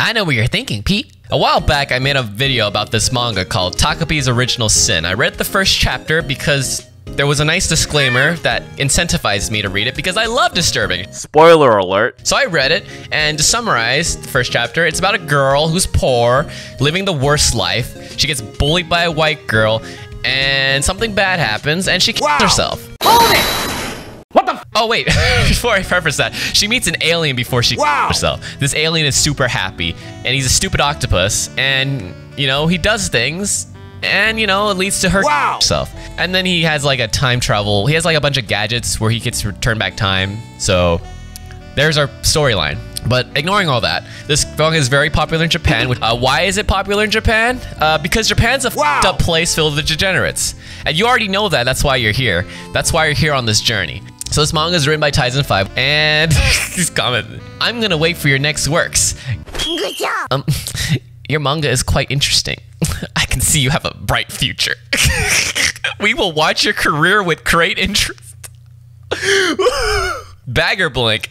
I know what you're thinking, Pete. A while back, I made a video about this manga called Takopi's Original Sin. I read the first chapter because there was a nice disclaimer that incentivized me to read it because I love disturbing. Spoiler alert. So I read it, and to summarize the first chapter, it's about a girl who's poor, living the worst life. She gets bullied by a white girl, and something bad happens, and she kills herself. Hold it! What the f— oh wait, before I preface that, she meets an alien before she herself. This alien is super happy, and he's a stupid octopus, and, you know, he does things, and, you know, it leads to her herself. And then he has, like, a time travel. He has, like, a bunch of gadgets where he gets to turn back time, so there's our storyline. But ignoring all that, this manga is very popular in Japan. Why is it popular in Japan? Because Japan's a f***ed up place filled with degenerates. And you already know that, that's why you're here. That's why you're here on this journey. So this manga is written by Taizan_5, and he's commented, "I'm gonna wait for your next works. Good job. Your manga is quite interesting. I can see you have a bright future. We will watch your career with great interest." Baggerblink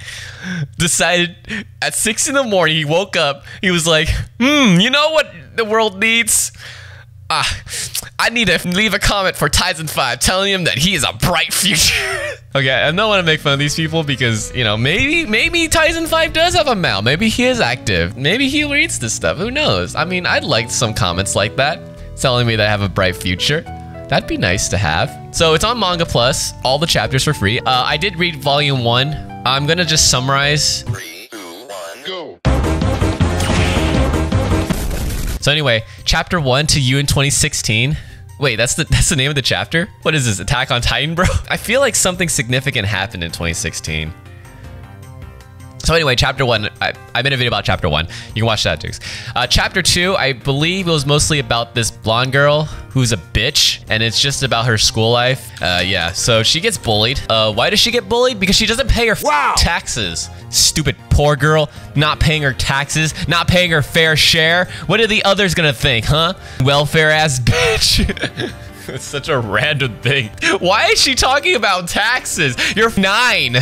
decided at 6 in the morning, he woke up, he was like, you know what the world needs? I need to leave a comment for Taizan_5 telling him that he is a bright future. Okay, I don't want to make fun of these people because, you know, maybe Taizan_5 does have a mouth. Maybe he is active. Maybe he reads this stuff. Who knows? I mean, I'd like some comments like that telling me that I have a bright future. That'd be nice to have. So it's on Manga Plus, all the chapters for free. I did read Volume 1. I'm gonna just summarize. 3, 2, 1, go. So anyway, Chapter 1 to you in 2016. Wait, that's the name of the chapter? What is this, Attack on Titan, bro? I feel like something significant happened in 2016. So anyway, Chapter 1, I made a video about Chapter 1. You can watch that, dudes. Chapter 2, I believe it was mostly about this blonde girl who's a bitch, and it's just about her school life. Yeah, so she gets bullied. Why does she get bullied? Because she doesn't pay her taxes. Stupid poor girl, not paying her taxes, not paying her fair share. What are the others gonna think, huh? Welfare ass bitch. It's such a random thing. Why is she talking about taxes? You're 9.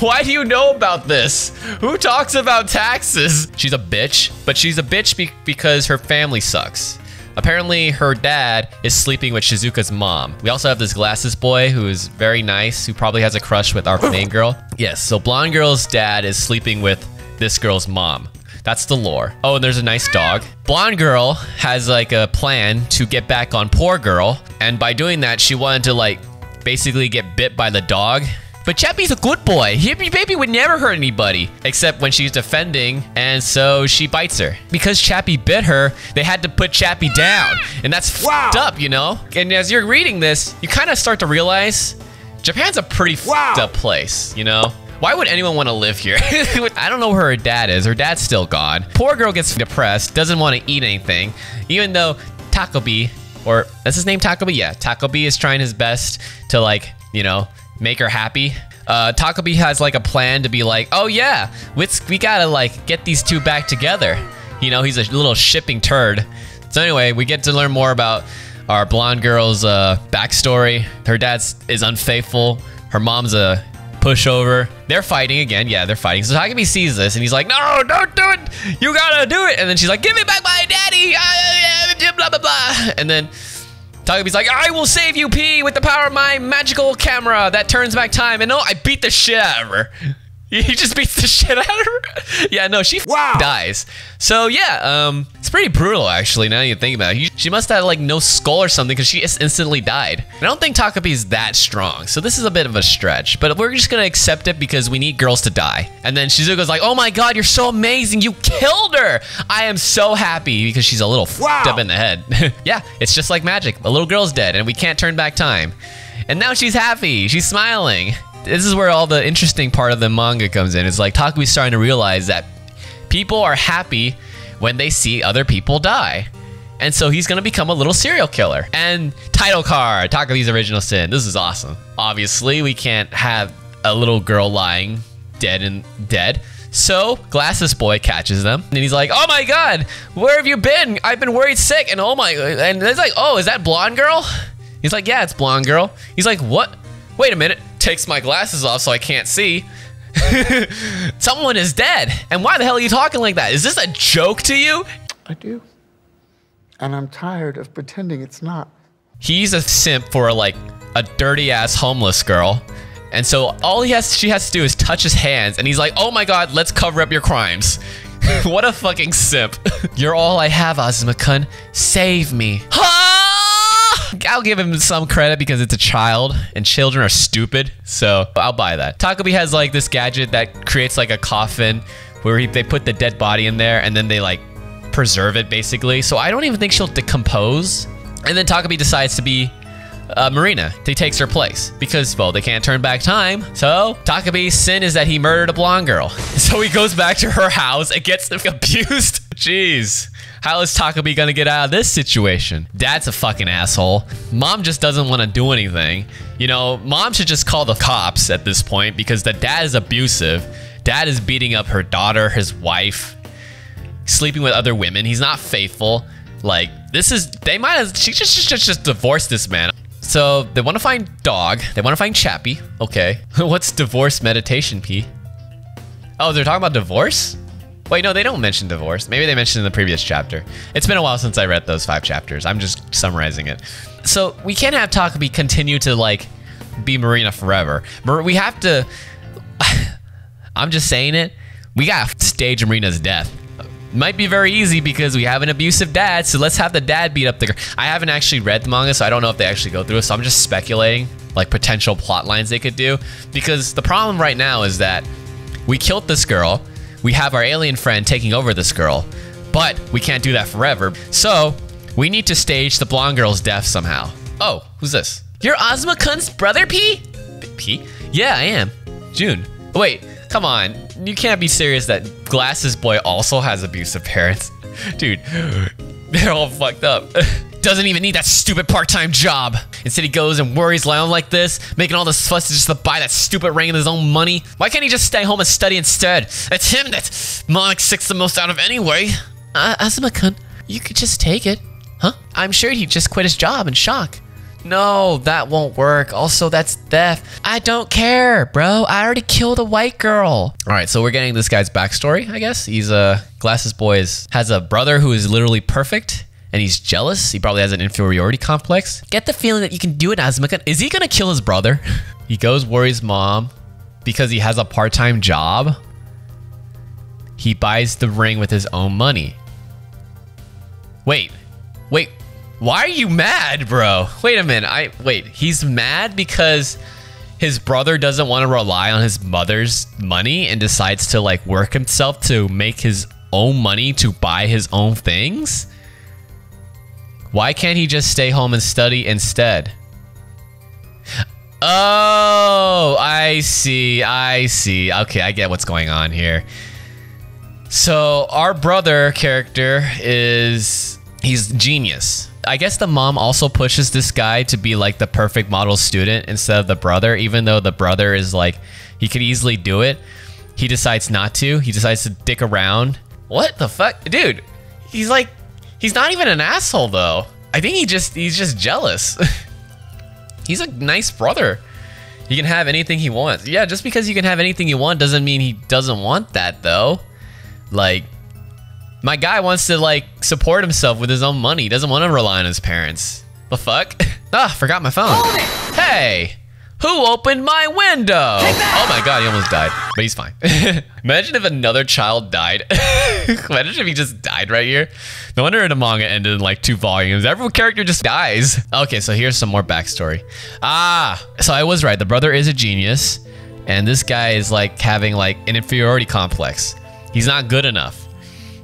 Why do you know about this? Who talks about taxes? She's a bitch, but she's a bitch because her family sucks. Apparently, her dad is sleeping with Shizuka's mom. We also have this glasses boy who is very nice, who probably has a crush with our main girl. Yes, so blonde girl's dad is sleeping with this girl's mom. That's the lore. Oh, and there's a nice dog. Blonde girl has like a plan to get back on poor girl. And by doing that, she wanted to like basically get bit by the dog. But Chappie's a good boy. He baby would never hurt anybody except when she's defending. And so she bites her. Because Chappie bit her, they had to put Chappie down. And that's f***ed up, you know? And as you're reading this, you kind of start to realize Japan's a pretty f***ed up place, you know? Why would anyone want to live here? I don't know where her dad is. Her dad's still gone. Poor girl gets depressed, doesn't want to eat anything, even though Takopi, or that's his name, Takopi? Yeah, Takopi is trying his best to like, you know, make her happy. Takopi has like a plan to be like, oh yeah, we gotta like get these two back together. You know, he's a little shipping turd. So anyway, we get to learn more about our blonde girl's backstory. Her dad is unfaithful. Her mom's a pushover. They're fighting again. Yeah, they're fighting. So Takopi sees this and he's like, no, don't do it. You gotta do it. And then she's like, give me back my daddy. Blah, blah, blah. And then Takopi's like, I will save you, P, with the power of my magical camera that turns back time. And no, I beat the shit out of her. He just beats the shit out of her. Yeah, no, she dies. So yeah, it's pretty brutal actually, now you think about it. She must have like no skull or something because she instantly died. I don't think Takopi's that strong, so this is a bit of a stretch, but we're just gonna accept it because we need girls to die. And then Shizuka's like, oh my god, you're so amazing, you killed her! I am so happy because she's a little f***ed up in the head. Yeah, it's just like magic. A little girl's dead and we can't turn back time. And now she's happy, she's smiling. This is where all the interesting part of the manga comes in. It's like Takopi's starting to realize that people are happy when they see other people die. And so he's gonna become a little serial killer. And title card, Takopi's Original Sin. This is awesome. Obviously, we can't have a little girl lying dead. So Glasses Boy catches them and he's like, oh my god, where have you been? I've been worried sick. And oh my, and it's like, oh, is that blonde girl? He's like, yeah, it's blonde girl. He's like, what? Wait a minute. Takes my glasses off so I can't see. Someone is dead. And why the hell are you talking like that? Is this a joke to you? I do. And I'm tired of pretending it's not. He's a simp for like a dirty ass homeless girl. And so all she has to do is touch his hands, and he's like, oh my god, let's cover up your crimes. What a fucking simp. You're all I have, Azuma-kun. Save me. I'll give him some credit because it's a child and children are stupid, so I'll buy that. Takopi has like this gadget that creates like a coffin where they put the dead body in there and then they like preserve it basically. So I don't even think she'll decompose. And then Takopi decides to be Marina. He takes her place because, well, they can't turn back time. So Takopi's sin is that he murdered a blonde girl. So he goes back to her house and gets abused. Jeez. How is Takopi gonna get out of this situation? Dad's a fucking asshole. Mom just doesn't want to do anything. You know, mom should just call the cops at this point because the dad is abusive. Dad is beating up her daughter, his wife, sleeping with other women. He's not faithful. Like, this is, they might have, she just divorced this man. So they want to find dog. They want to find Chappie. Okay. What's divorce meditation, P? Oh, they're talking about divorce? Wait, no, they don't mention divorce. Maybe they mentioned in the previous chapter. It's been a while since I read those 5 chapters. I'm just summarizing it. So we can't have Takopi continue to like be Marina forever. We have to, I'm just saying it. We gotta stage Marina's death. Might be very easy because we have an abusive dad, so let's have the dad beat up the girl. I haven't actually read the manga, so I don't know if they actually go through it, so I'm just speculating like potential plot lines they could do. Because the problem right now is that we killed this girl, we have our alien friend taking over this girl, but we can't do that forever. So we need to stage the blonde girl's death somehow. Oh, who's this? You're Ozma-kun's brother, P? P? Yeah, I am. June. Wait, come on. You can't be serious that Glasses Boy also has abusive parents. Dude, they're all fucked up. Doesn't even need that stupid part-time job. Instead he goes and worries around like this, making all this fuss just to buy that stupid ring with his own money. Why can't he just stay home and study instead? It's him that Monarch 6 the most out of anyway. Azuma-kun, you could just take it. Huh? I'm sure he'd just quit his job in shock. No, that won't work. Also, that's theft. I don't care, bro. I already killed a white girl. All right, so we're getting this guy's backstory, I guess. He's a Glasses Boy, has a brother who is literally perfect, and he's jealous. He probably has an inferiority complex. Get the feeling that you can do it, Azuma-kun. Is he gonna kill his brother? He goes worries mom because he has a part-time job. He buys the ring with his own money. Wait. Why are you mad, bro? Wait a minute. He's mad because his brother doesn't want to rely on his mother's money and decides to like work himself to make his own money to buy his own things? Why can't he just stay home and study instead? Oh, I see. Okay, I get what's going on here. So our brother character is, he's genius. I guess the mom also pushes this guy to be like the perfect model student instead of the brother, even though the brother is like, he could easily do it. He decides not to. He decides to dick around. What the fuck? Dude, he's like, he's not even an asshole though. I think he's just jealous. He's a nice brother. He can have anything he wants. Yeah, just because you can have anything you want doesn't mean he doesn't want that though. Like, my guy wants to like support himself with his own money. He doesn't want to rely on his parents. The fuck? Ah, forgot my phone. Hold it. Hey, who opened my window? Oh my god, he almost died, but he's fine. Imagine if another child died. Imagine if he just died right here. No wonder the manga ended in like 2 volumes. Every character just dies. Okay, so here's some more backstory. Ah, so I was right. The brother is a genius, and this guy is like having like an inferiority complex. He's not good enough.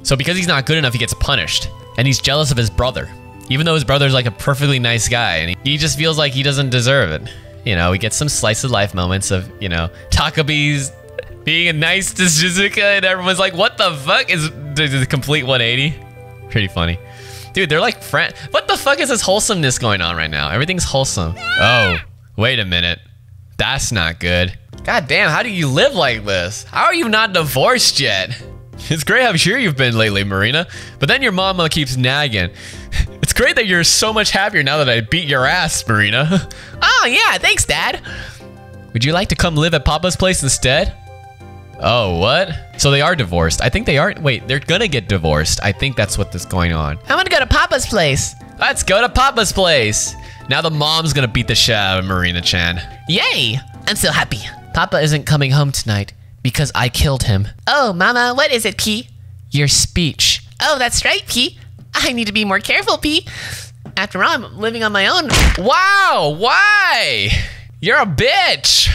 So because he's not good enough, he gets punished. And he's jealous of his brother. Even though his brother's like a perfectly nice guy. And he just feels like he doesn't deserve it. You know, we get some slice of life moments of, you know, Takopi's being nice to Shizuka. And everyone's like, what the fuck? Is a complete 180. Pretty funny. Dude, they're like friends. What the fuck is this wholesomeness going on right now? Everything's wholesome. Oh, wait a minute. That's not good. God damn, how do you live like this? How are you not divorced yet? It's great how sure you've been lately, Marina, but then your mama keeps nagging. It's great that you're so much happier now that I beat your ass, Marina. Oh yeah, thanks, Dad. Would you like to come live at Papa's place instead? Oh, what? So they are divorced. I think they are. Wait, they're gonna get divorced. I think that's what's going on. I'm gonna go to Papa's place. Let's go to Papa's place. Now the mom's gonna beat the shit out of Marina-chan. Yay! I'm so happy. Papa isn't coming home tonight because I killed him. Oh, Mama, what is it, P? Your speech. Oh, that's right, P. I need to be more careful, P. After all, I'm living on my own. Wow, why? You're a bitch.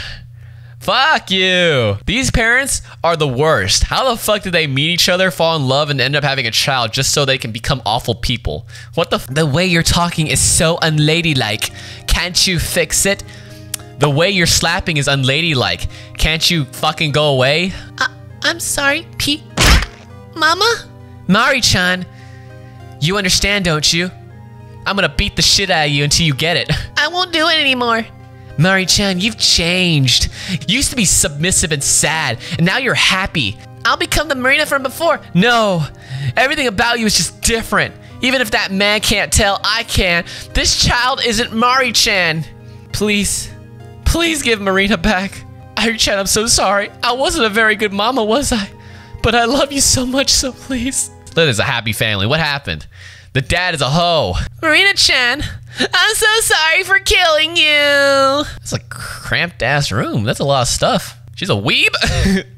Fuck you. These parents are the worst. How the fuck did they meet each other, fall in love, and end up having a child just so they can become awful people? What the f— The way you're talking is so unladylike. Can't you fix it? The way you're slapping is unladylike. Can't you fucking go away? I'm sorry, P. Mama? Mari-chan. You understand, don't you? I'm gonna beat the shit out of you until you get it. I won't do it anymore. Mari-chan, you've changed. You used to be submissive and sad, and now you're happy. I'll become the Marina from before. No, everything about you is just different. Even if that man can't tell, I can. This child isn't Mari-chan. Please, please give Marina back. Mari-chan, I'm so sorry. I wasn't a very good mama, was I? But I love you so much, so please. That is a happy family. What happened? The dad is a hoe. Marina-chan, I'm so sorry for killing you. That's a cramped-ass room. That's a lot of stuff. She's a weeb.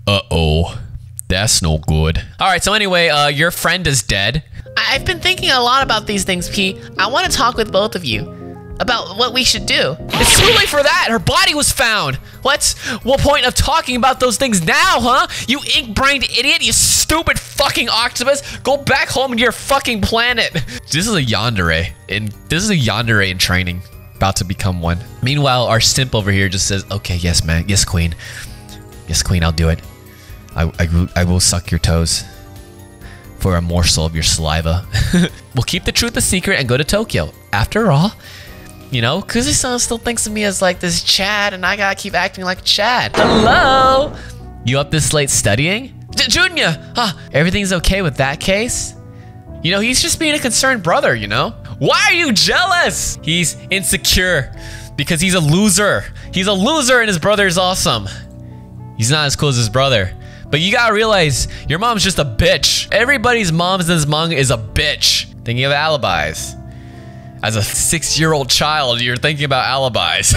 Uh-oh. That's no good. All right, so anyway, your friend is dead. I've been thinking a lot about these things, P. I want to talk with both of you about what we should do. It's too late for that. Her body was found. What point of talking about those things now, huh? You ink-brained idiot, you stupid fucking octopus. Go back home to your fucking planet. This is a yandere, and this is a yandere in training, about to become one. Meanwhile, our simp over here just says, okay, yes, man, yes, queen. Yes, queen, I'll do it. I will suck your toes for a morsel of your saliva. We'll keep the truth a secret and go to Tokyo. After all, you know, Kuze-san still thinks of me as like this Chad, and I gotta keep acting like Chad. Hello? You up this late studying? Junya! Huh, everything's okay with that case? You know, he's just being a concerned brother, you know? Why are you jealous? He's insecure because he's a loser. He's a loser and his brother's awesome. He's not as cool as his brother. But you gotta realize, your mom's just a bitch. Everybody's mom in this manga is a bitch. Thinking of alibis. As a 6-year-old child, you're thinking about alibis.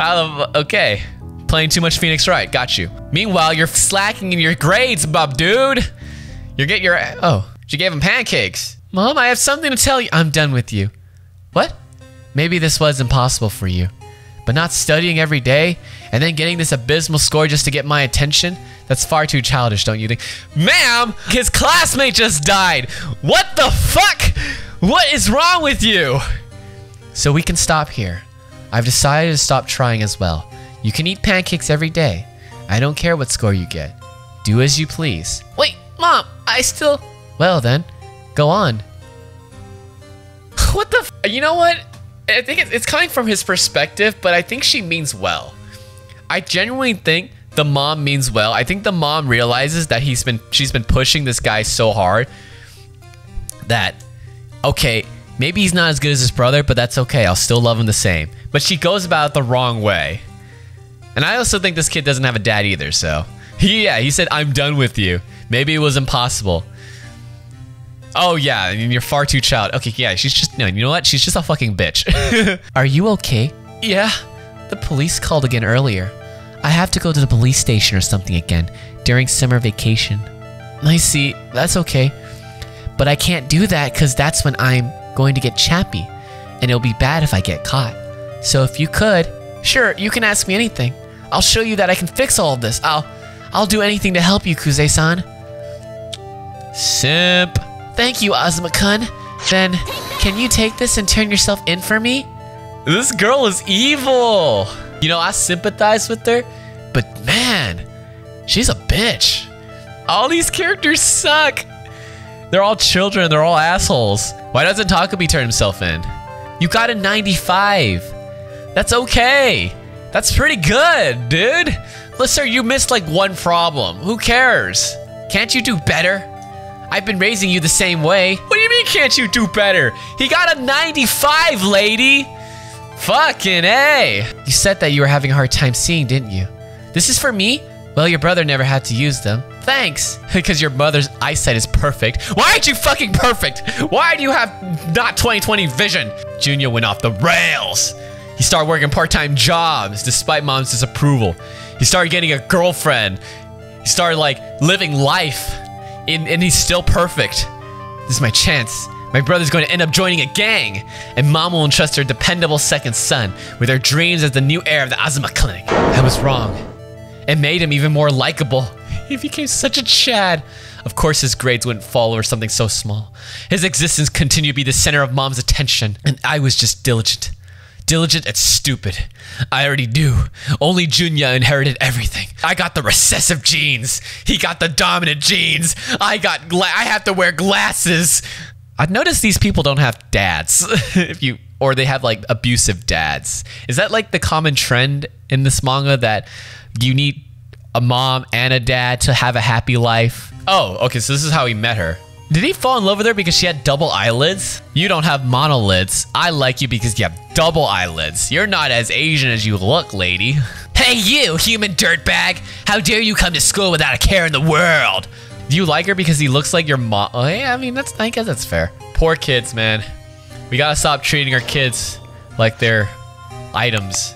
Okay, playing too much Phoenix Wright, got you. Meanwhile, you're slacking in your grades, bub dude. You're getting your, oh, she gave him pancakes. Mom, I have something to tell you. I'm done with you. What? Maybe this was impossible for you, but not studying every day and then getting this abysmal score just to get my attention? That's far too childish, don't you think? Ma'am, his classmate just died. What the fuck? What is wrong with you? So we can stop here. I've decided to stop trying as well. You can eat pancakes every day. I don't care what score you get. Do as you please. Wait, Mom, I still... Well then, go on. What the f— You know what? I think it's coming from his perspective, but I think she means well. I genuinely think the mom means well. I think the mom realizes that she's been pushing this guy so hard that... Okay, maybe he's not as good as his brother, but that's okay. I'll still love him the same. But she goes about it the wrong way. And I also think this kid doesn't have a dad either, so... Yeah, he said, I'm done with you. Maybe it was impossible. Oh, yeah, I mean, you're far too child. Okay, yeah, she's just... No, you know what? She's just a fucking bitch. Are you okay? Yeah. The police called again earlier. I have to go to the police station or something again during summer vacation. I see. That's okay. But I can't do that because that's when I'm going to get chappy, and it'll be bad if I get caught. So if you could, sure, you can ask me anything. I'll show you that I can fix all of this. I'll do anything to help you, Kuze-san. Simp. Thank you, Ozma-kun. Then, can you take this and turn yourself in for me? This girl is evil. You know, I sympathize with her, but man, she's a bitch. All these characters suck. They're all children, they're all assholes. Why doesn't Takopi turn himself in? You got a 95. That's okay. That's pretty good, dude. Listen, you missed like one problem. Who cares? Can't you do better? I've been raising you the same way. What do you mean can't you do better? He got a 95, lady. Fucking A. You said that you were having a hard time seeing, didn't you? This is for me? Well, your brother never had to use them. Thanks! Because your mother's eyesight is perfect. Why aren't you fucking perfect? Why do you have not 20/20 vision? Junya went off the rails. He started working part-time jobs despite mom's disapproval. He started getting a girlfriend. He started, living life. And he's still perfect. This is my chance. My brother's going to end up joining a gang. And mom will entrust her dependable second son with her dreams as the new heir of the Azuma Clinic. I was wrong. It made him even more likable. He became such a Chad. Of course his grades wouldn't fall over something so small. His existence continued to be the center of mom's attention. And I was just diligent. Diligent and stupid. I already knew. Only Junya inherited everything. I got the recessive genes. He got the dominant genes. I have to wear glasses. I've noticed these people don't have dads. Or they have abusive dads. Is that the common trend in this manga that you need a mom and a dad to have a happy life? Oh, okay, so this is how he met her. Did he fall in love with her because she had double eyelids? You don't have monolids. I like you because you have double eyelids. You're not as Asian as you look, lady. Hey you, human dirtbag! How dare you come to school without a care in the world? Do you like her because he looks like your mom? Oh, yeah, I mean, I guess that's fair. Poor kids, man. We gotta stop treating our kids like they're items.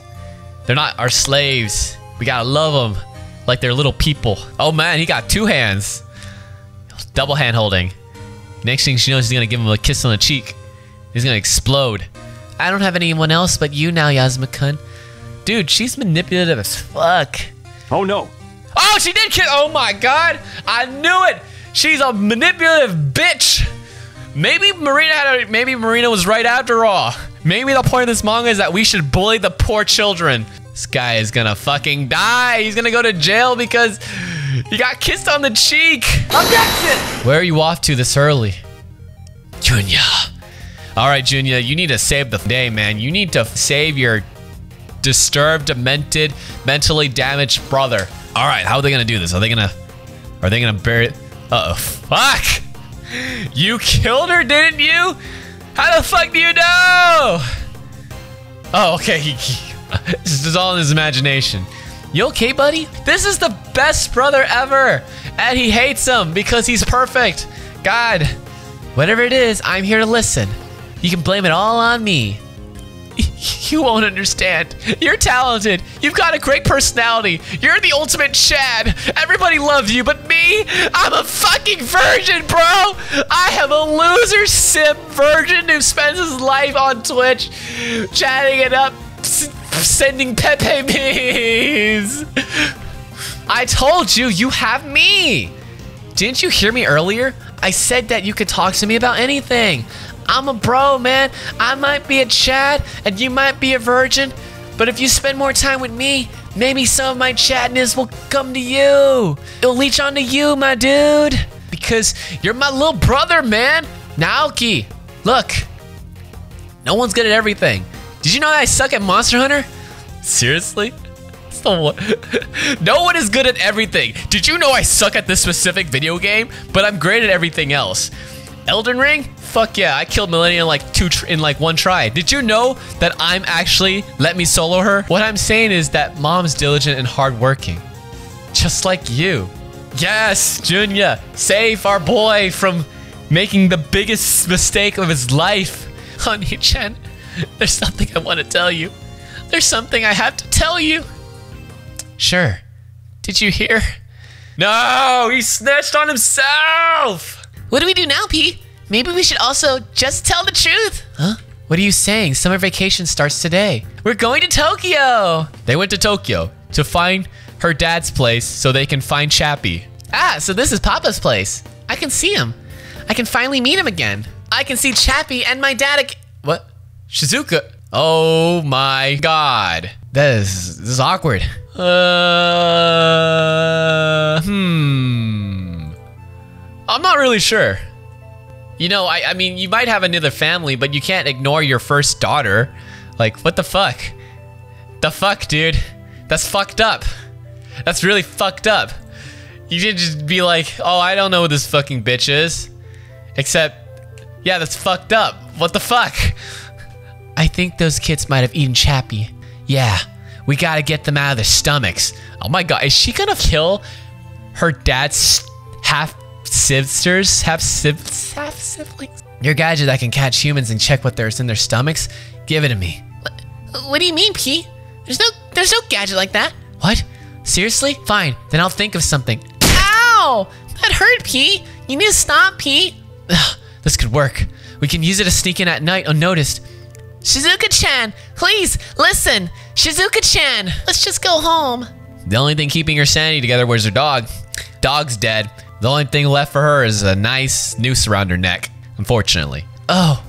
They're not our slaves. We gotta love them like they're little people. Oh man, he got two hands. Double hand holding. Next thing she knows, he's gonna give him a kiss on the cheek. He's gonna explode. I don't have anyone else but you now, Yasuma-kun. Dude, she's manipulative as fuck. Oh no. Oh, she did kiss! Oh my god! I knew it! She's a manipulative bitch! Maybe Marina was right after all. Maybe the point of this manga is that we should bully the poor children. This guy is gonna fucking die! He's gonna go to jail because he got kissed on the cheek! Objection! Where are you off to this early? Junya. Alright, Junya, you need to save the day, man. You need to save your disturbed, demented, mentally damaged brother. All right, how are they gonna do this? Are they gonna bury it? Uh-oh, fuck! You killed her, didn't you? How the fuck do you know? Oh, okay, this is all in his imagination. You okay, buddy? This is the best brother ever, and he hates him because he's perfect. God, whatever it is, I'm here to listen. You can blame it all on me. You won't understand. You're talented. You've got a great personality. You're the ultimate Chad. Everybody loves you, but me? I'm a fucking virgin, bro! I am a loser simp virgin who spends his life on Twitch, chatting it up, sending Pepe memes. I told you, you have me! Didn't you hear me earlier? I said that you could talk to me about anything. I'm a bro, man. I might be a Chad, and you might be a virgin, but if you spend more time with me, maybe some of my Chadness will come to you. It'll leech onto you, my dude, because you're my little brother, man. Naoki, look, no one's good at everything. Did you know that I suck at Monster Hunter? Seriously? No one is good at everything. Did you know I suck at this specific video game, but I'm great at everything else? Elden Ring? Fuck yeah, I killed Millennia in one try. Did you know that I'm actually let me solo her? What I'm saying is that mom's diligent and hardworking. Just like you. Yes, Junya, save our boy from making the biggest mistake of his life. Honey-chan, there's something I want to tell you. There's something I have to tell you. Sure. Did you hear? No, he snitched on himself! What do we do now, P? Maybe we should also just tell the truth. Huh? What are you saying? Summer vacation starts today. We're going to Tokyo. They went to Tokyo to find her dad's place so they can find Chappie. Ah, so this is Papa's place. I can see him. I can finally meet him again. I can see Chappie and my dad again. What? Shizuka. Oh my god. This is awkward. I'm not really sure. You know, I mean, you might have another family, but you can't ignore your first daughter. Like, what the fuck? The fuck, dude? That's fucked up. That's really fucked up. You didn't just be like, oh, I don't know what this fucking bitch is. Except, yeah, that's fucked up. What the fuck? I think those kids might have eaten Chappie. Yeah, We gotta get them out of their stomachs. Oh my god, is she gonna kill her dad's half-sisters? Half-siblings? Your gadget that can catch humans and check what there's in their stomachs? Give it to me. What do you mean, P? There's no gadget like that. What? Seriously? Fine, then I'll think of something. Ow! That hurt, P! You need to stop, P! Ugh, this could work. We can use it to sneak in at night unnoticed. Shizuka-chan, please, listen! Shizuka-chan, let's just go home. The only thing keeping her sanity together was her dog. Dog's dead. The only thing left for her is a nice noose around her neck, unfortunately. Oh,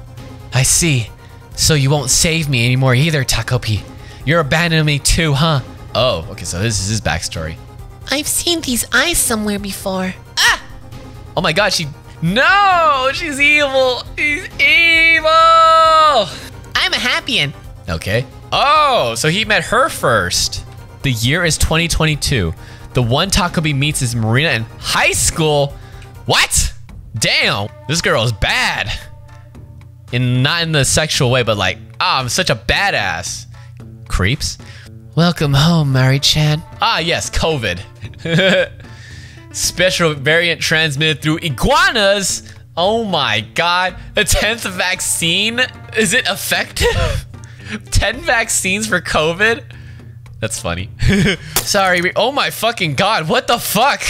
I see. So you won't save me anymore either, Takopi. You're abandoning me too, huh? Oh, okay, so this is his backstory. I've seen these eyes somewhere before. Ah! Oh my god, she... No! She's evil! She's evil! I'm a Happyan. Okay. Oh, so he met her first. The year is 2022. The one Takopi meets is Marina in high school. What? Damn, this girl is bad. And not in the sexual way, but like, ah, I'm such a badass. Creeps. Welcome home, Mari-chan. Ah, yes, COVID. Special variant transmitted through iguanas. Oh my god, the 10th vaccine? Is it effective? 10 vaccines for COVID? That's funny. Sorry, oh my fucking god, what the fuck?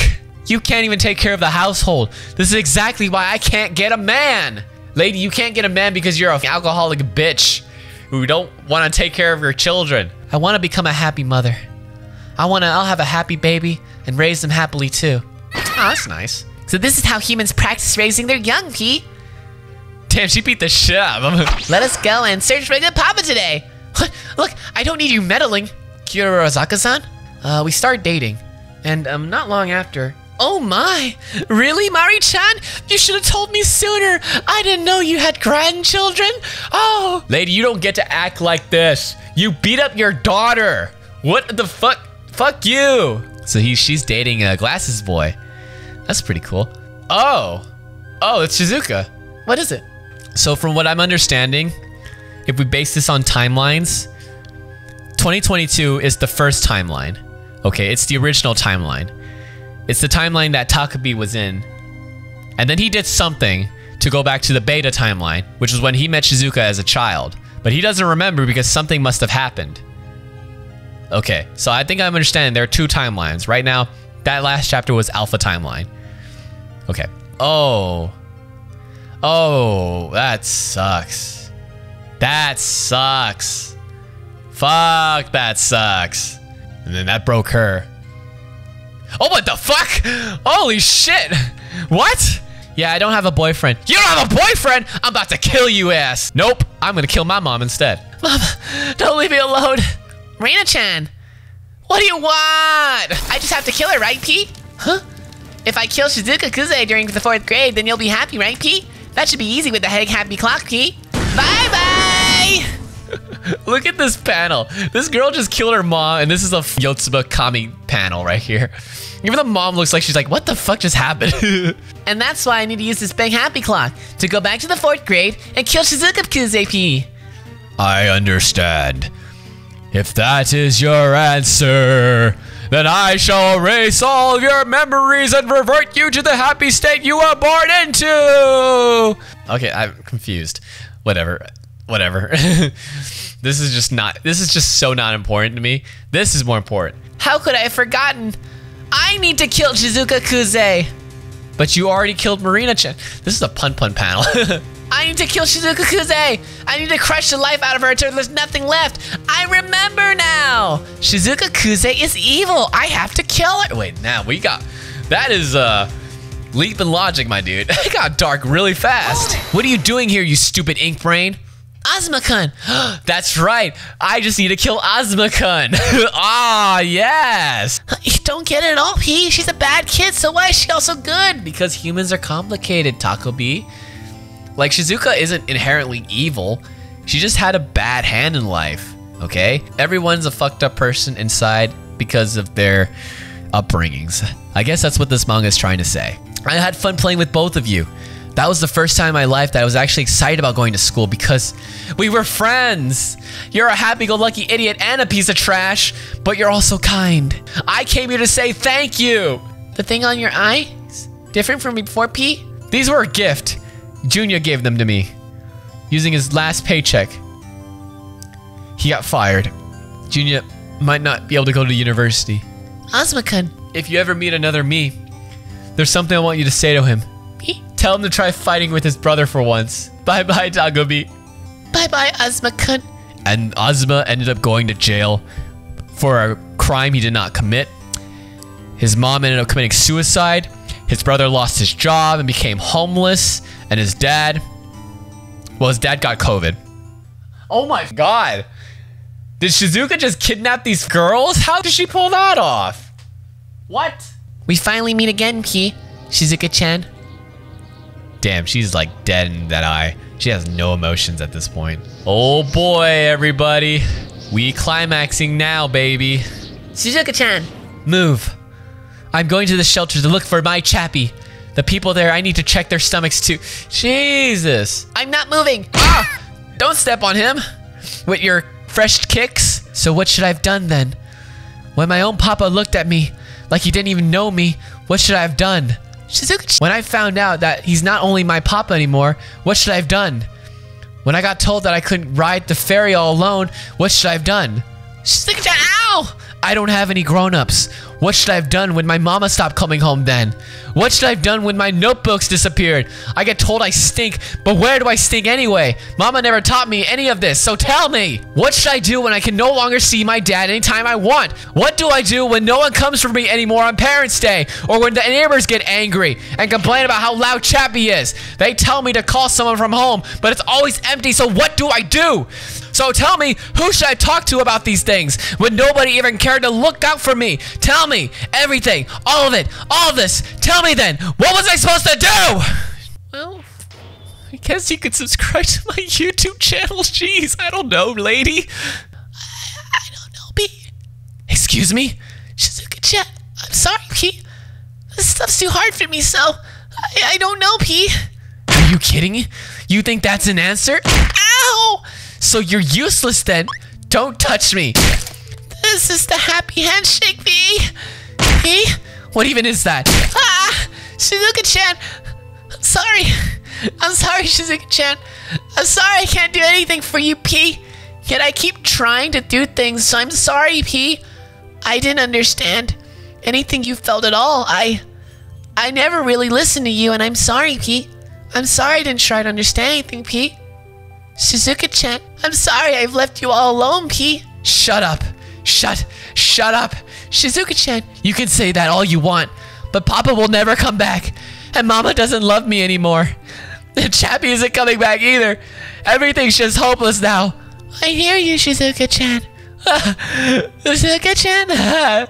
You can't even take care of the household. This is exactly why I can't get a man. Lady, you can't get a man because you're an alcoholic bitch who don't want to take care of your children. I want to become a happy mother. I'll have a happy baby and raise them happily too. Oh, that's nice. So this is how humans practice raising their young, P. Damn, she beat the shit out of him. Let us go and search for a good papa today. Look, I don't need you meddling. Shirorozaka-san? We start dating. And not long after... Oh my! Really, Mari-chan? You should have told me sooner! I didn't know you had grandchildren! Oh! Lady, you don't get to act like this! You beat up your daughter! What the fuck? Fuck you! So she's dating a glasses boy. That's pretty cool. Oh! Oh, it's Shizuka. What is it? So from what I'm understanding, if we base this on timelines, 2022 is the first timeline. Okay, it's the original timeline. It's the timeline that Takopi was in. And then he did something to go back to the beta timeline, which is when he met Shizuka as a child. But he doesn't remember because something must have happened. Okay, so I think I'm understanding there are two timelines. Right now, that last chapter was Alpha timeline. Okay. Oh. Oh, that sucks. That sucks. Fuck, that sucks. And then that broke her. Oh, what the fuck? Holy shit. What? Yeah, I don't have a boyfriend. You don't have a boyfriend? I'm about to kill you, ass. Nope. I'm gonna kill my mom instead. Mom, don't leave me alone. Marina-chan, what do you want? I just have to kill her, right, P? Huh? If I kill Shizuka Kuze during the 4th grade, then you'll be happy, right, P? That should be easy with the happy clock, P. Bye-bye! Look at this panel. This girl just killed her mom, and this is a Yotsuba Kami panel right here. Even the mom looks like she's like, what the fuck just happened? And that's why I need to use this big happy clock to go back to the 4th grade and kill Shizuka Kuze, P. I understand. If that is your answer, then I shall erase all of your memories and revert you to the happy state you were born into! Okay, I'm confused. Whatever. This is just so not important to me. This is more important. How could I have forgotten? I need to kill Shizuka Kuze. But you already killed Marina-chan. This is a pun panel. I need to kill Shizuka Kuze. I need to crush the life out of her until there's nothing left. I remember now. Shizuka Kuze is evil. I have to kill her. Wait, now we got... That is, leap in logic, my dude. It got dark really fast. What are you doing here, you stupid ink brain? Ozma-kun. That's right. I just need to kill Ozma-kun. Ah, yes. You don't get it at all, P. She's a bad kid, so why is she also good? Because humans are complicated, Takopi. Like, Shizuka isn't inherently evil. She just had a bad hand in life, okay? Everyone's a fucked up person inside because of their upbringings. I guess that's what this manga is trying to say. I had fun playing with both of you. That was the first time in my life that I was actually excited about going to school because we were friends. You're a happy-go-lucky idiot and a piece of trash, but you're also kind. I came here to say thank you. The thing on your eye? Different from before, P? These were a gift. Junya gave them to me using his last paycheck. He got fired. Junya might not be able to go to university. Ozma-kun. If you ever meet another me, there's something I want you to say to him. Me? Tell him to try fighting with his brother for once. Bye-bye, Takopi. Bye-bye, Ozma-kun. And Ozma ended up going to jail for a crime he did not commit. His mom ended up committing suicide. His brother lost his job and became homeless. And his dad... well, his dad got COVID. Oh my god. Did Shizuka just kidnap these girls? How did she pull that off? What? We finally meet again, P. Shizuka-chan. Damn, she's like dead in that eye. She has no emotions at this point. Oh boy, everybody. We climaxing now, baby. Shizuka-chan. Move. I'm going to the shelter to look for my chappy. The people there, I need to check their stomachs too. Jesus. I'm not moving. Ah! Don't step on him with your fresh kicks. So what should I have done then? When my own papa looked at me like he didn't even know me, what should I have done? Shizuka-chan. When I found out that he's not only my papa anymore, what should I have done? When I got told that I couldn't ride the ferry all alone, what should I have done? Shizuka-chan, ow! I don't have any grown-ups. What should I have done when my mama stopped coming home then? What should I have done when my notebooks disappeared? I get told I stink, but where do I stink anyway? Mama never taught me any of this, so tell me! What should I do when I can no longer see my dad anytime I want? What do I do when no one comes for me anymore on Parents' Day? Or when the neighbors get angry and complain about how loud Chappy is? They tell me to call someone from home, but it's always empty, so what do I do? So tell me, who should I talk to about these things when nobody even cared to look out for me? Tell me everything, all of it, all of this. Tell me then, what was I supposed to do? Well, I guess you could subscribe to my YouTube channel. Jeez, I don't know, lady. I don't know, P. Excuse me? Shizuka-chan, I'm sorry, P. This stuff's too hard for me, so I don't know, P. Are you kidding me? You think that's an answer? Ow! So you're useless then. Don't touch me. This is the happy handshake, P. P? What even is that? Ah! Shizuka-chan! I'm sorry. I'm sorry, Shizuka-chan. I'm sorry I can't do anything for you, P. Yet I keep trying to do things, so I'm sorry, P. I didn't understand anything you felt at all. I never really listened to you, and I'm sorry, P. I'm sorry I didn't try to understand anything, P. Shizuka-chan, I'm sorry I've left you all alone, P. Shut up. Shut up. Shizuka-chan, you can say that all you want, but Papa will never come back, and Mama doesn't love me anymore. And Chappy isn't coming back either. Everything's just hopeless now. I hear you, Shizuka-chan. Shizuka-chan?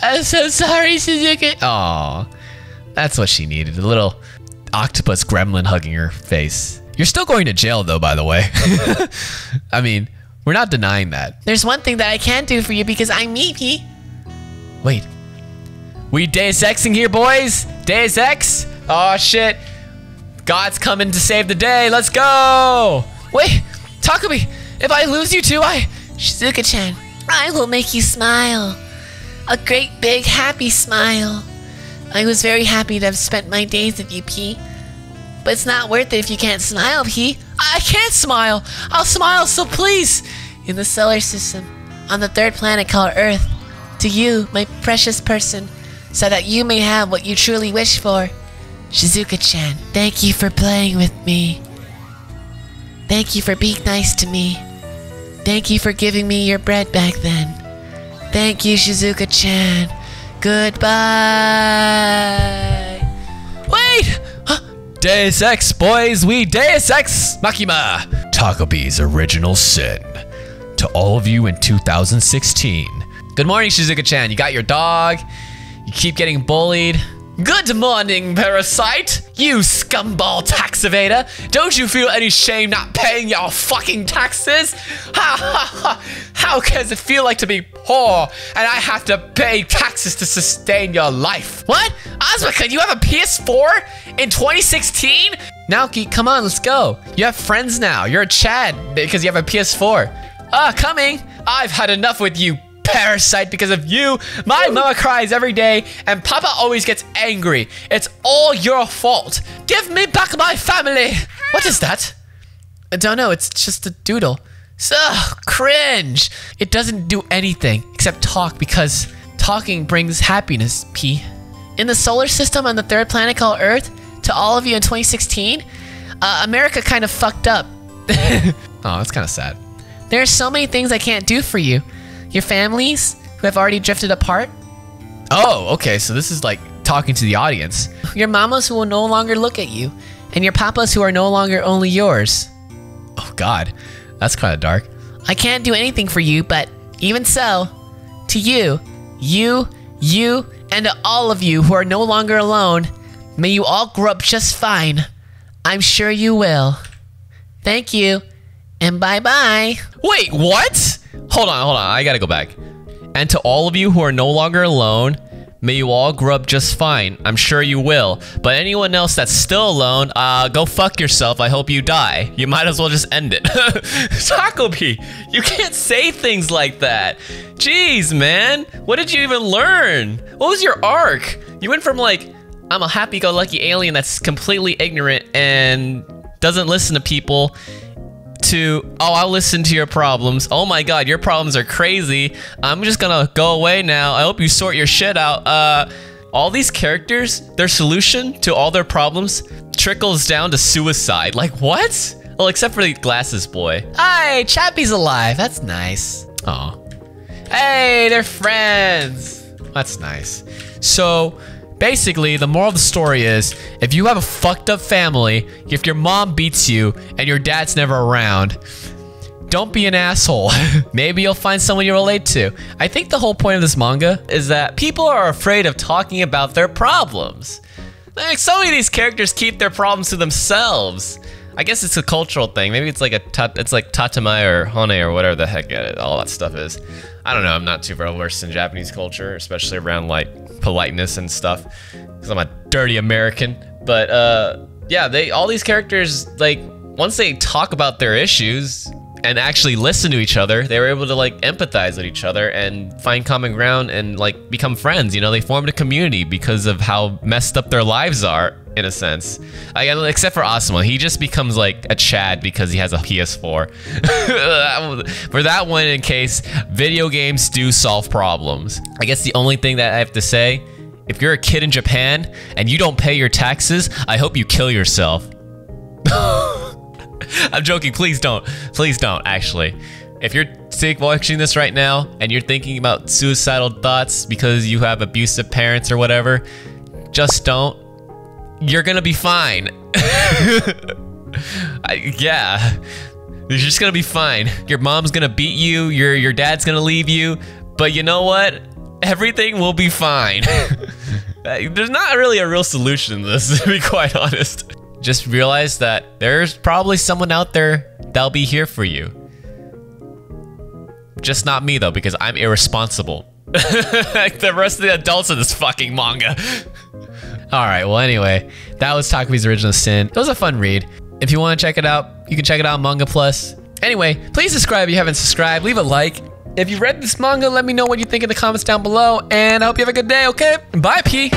I'm so sorry, Shizuka. Aw, that's what she needed, a little octopus gremlin hugging her face. You're still going to jail, though, by the way. I mean, we're not denying that. There's one thing that I can do for you because I'm me, P. Wait. We Deus Exing here, boys. Deus Ex. Aw, shit. God's coming to save the day. Let's go. Wait, Takopi, if I lose you too, Shizuka-chan, I will make you smile. A great, big, happy smile. I was very happy to have spent my days with you, P. But it's not worth it if you can't smile, P. I can't smile. I'll smile, so please. In the solar system, on the third planet called Earth, to you, my precious person, so that you may have what you truly wish for. Shizuka-chan, thank you for playing with me. Thank you for being nice to me. Thank you for giving me your bread back then. Thank you, Shizuka-chan. Goodbye. Wait! Deus Ex, boys, we Deus Ex Machina! Takopi's Original Sin. To all of you in 2016. Good morning, Shizuka-chan. You got your dog. You keep getting bullied. Good morning, Parasite! You scumball tax evader! Don't you feel any shame not paying your fucking taxes? Ha ha ha! How does it feel like to be poor and I have to pay taxes to sustain your life? What? Ozma, could you have a PS4 in 2016? Naoki, come on, let's go. You have friends now. You're a Chad because you have a PS4. Coming! I've had enough with you, Parasite. Because of you, my mama cries every day and Papa always gets angry. It's all your fault. Give me back my family. What is that? I don't know, it's just a doodle. So cringe. It doesn't do anything except talk, because talking brings happiness. P in the solar system on the third planet called Earth. To all of you in 2016, America kind of fucked up. Oh, that's kind of sad. There are so many things I can't do for you. Your families, who have already drifted apart. Oh, okay, so this is like talking to the audience. Your mamas who will no longer look at you, and your papas who are no longer only yours. Oh God, that's kind of dark. I can't do anything for you, but even so, to you, you, and to all of you who are no longer alone, may you all grow up just fine. I'm sure you will. Thank you, and bye-bye. Wait, what? Hold on, I gotta go back. And to all of you who are no longer alone, may you all grow up just fine. I'm sure you will. But anyone else that's still alone, go fuck yourself. I hope you die. You might as well just end it. Takopi, you can't say things like that. Jeez, man. What did you even learn? What was your arc? You went from like, I'm a happy-go-lucky alien that's completely ignorant and doesn't listen to people, to, oh, I'll listen to your problems. Oh my God, your problems are crazy. I'm just gonna go away now. I hope you sort your shit out. All these characters, their solution to all their problems trickles down to suicide. Like, what? Well, except for the glasses boy. Hi, Chappie's alive. That's nice. Oh. Hey, they're friends. That's nice. So, basically, the moral of the story is, if you have a fucked up family, if your mom beats you and your dad's never around, don't be an asshole. Maybe you'll find someone you relate to. I think the whole point of this manga is that people are afraid of talking about their problems. Like, so many of these characters keep their problems to themselves. I guess it's a cultural thing. Maybe it's like it's like tatame or hone or whatever the heck all that stuff is. I don't know, I'm not too well versed in Japanese culture, especially around like politeness and stuff, because I'm a dirty American. But yeah, all these characters, like, once they talk about their issues and actually listen to each other, they were able to like empathize with each other and find common ground and like become friends. You know, they formed a community because of how messed up their lives are, in a sense. Except for Ozma, he just becomes like a Chad because he has a PS4. For that one, in case, video games do solve problems. I guess the only thing that I have to say, if you're a kid in Japan and you don't pay your taxes, I hope you kill yourself. I'm joking, please don't. Please don't, actually. If you're watching this right now and you're thinking about suicidal thoughts because you have abusive parents or whatever, just don't. You're gonna be fine. Yeah, you're just gonna be fine. Your mom's gonna beat you, your dad's gonna leave you, but you know what? Everything will be fine. There's not really a real solution to this, to be quite honest. Just realize that there's probably someone out there that'll be here for you. Just not me though, because I'm irresponsible. Like the rest of the adults in this fucking manga. Alright, well anyway, that was Takopi's Original Sin. It was a fun read. If you want to check it out, you can check it out on Manga Plus. Anyway, please subscribe if you haven't subscribed. Leave a like. If you read this manga, let me know what you think in the comments down below. And I hope you have a good day, okay? Bye, P!